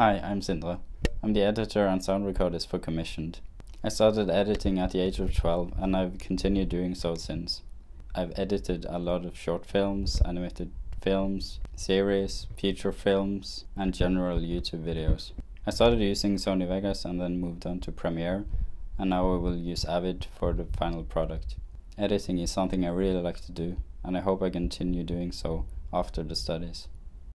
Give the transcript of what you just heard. Hi, I'm Sindra. I'm the editor and sound recordist for Commissioned. I started editing at the age of 12 and I've continued doing so since. I've edited a lot of short films, animated films, series, feature films, and general YouTube videos. I started using Sony Vegas and then moved on to Premiere, and now I will use Avid for the final product. Editing is something I really like to do, and I hope I continue doing so after the studies.